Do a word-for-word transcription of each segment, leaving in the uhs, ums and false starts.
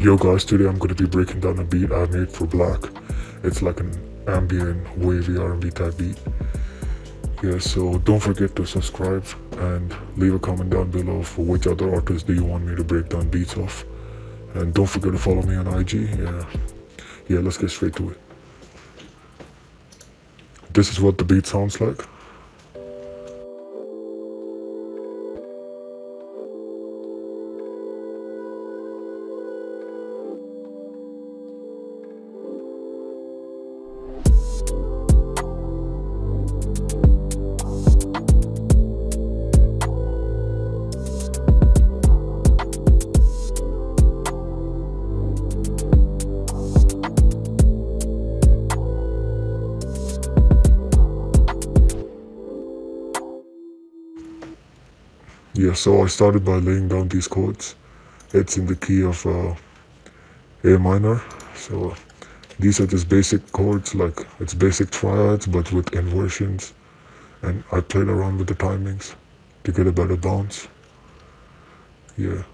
Yo guys, today I'm going to be breaking down a beat I made for Black. It's like an ambient, wavy R and B type beat. Yeah, so don't forget to subscribe and leave a comment down below for which other artists do you want me to break down beats of. And don't forget to follow me on I G. Yeah, yeah, let's get straight to it. This is what the beat sounds like. Yeah, so I started by laying down these chords. It's in the key of uh, A minor. So these are just basic chords, like it's basic triads, but with inversions. And I played around with the timings to get a better bounce. Yeah,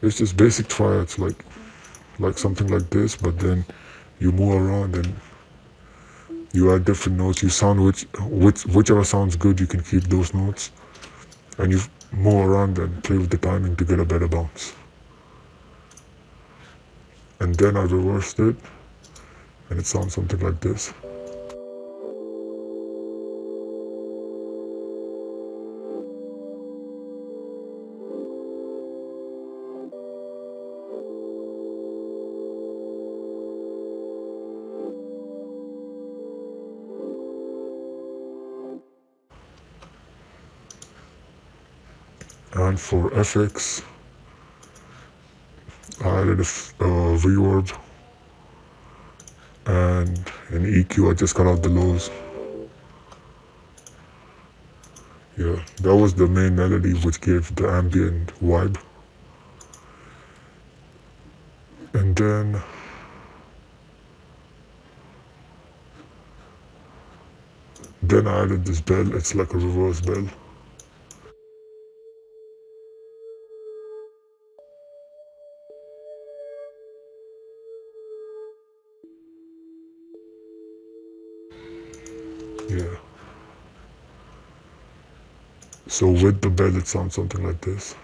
it's just basic triads, like like something like this, but then you move around and you add different notes. You sound which, which whichever sounds good, you can keep those notes. And you move around and play with the timing to get a better bounce. And then I reversed it, and it sounds something like this. And for F X, I added a uh, reverb and an E Q. I just cut out the lows. Yeah, that was the main melody which gave the ambient vibe. And then then I added this bell. It's like a reverse bell. Yeah. So with the bell, it sounds something like this.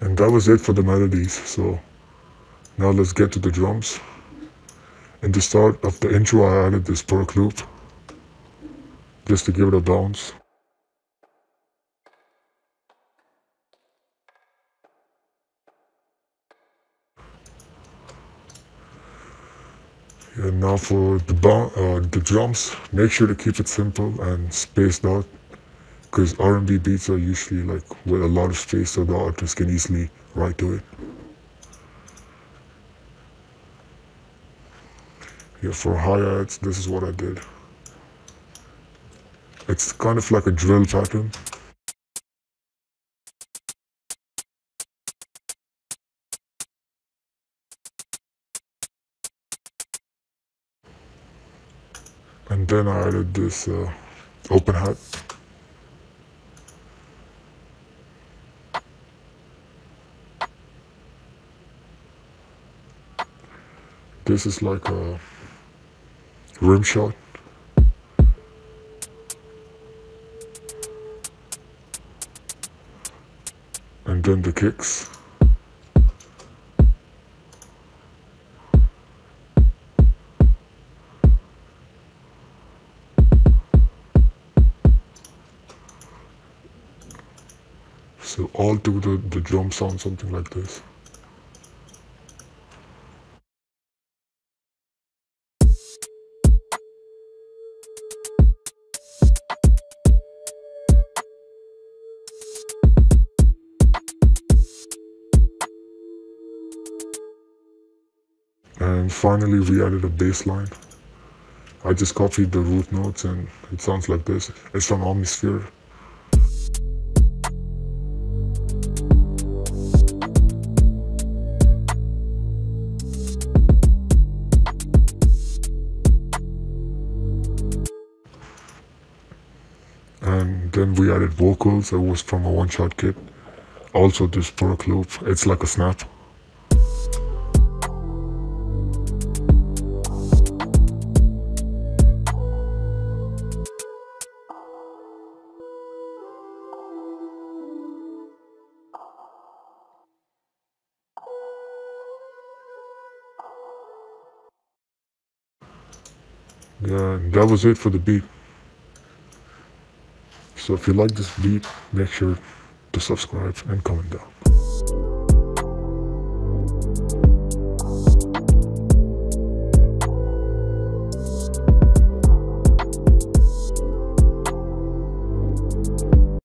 And that was it for the melodies. So now let's get to the drums. In the start of the intro, I added this perk loop, just to give it a bounce. And now for the, uh, the drums, make sure to keep it simple and spaced out, because R and B beats are usually like with a lot of space, so the artist can easily write to it. Yeah, for hi-hats, this is what I did. It's kind of like a drill pattern. And then I added this uh, open hat. This is like a rim shot. And then the kicks. So all through the, the drum sound something like this. And finally we added a bass line. I just copied the root notes and it sounds like this. It's from Omnisphere. Then we added vocals, that was from a one-shot kit. Also this perk loop, it's like a snap. Yeah, that was it for the beat. So if you like this beat, make sure to subscribe and comment down.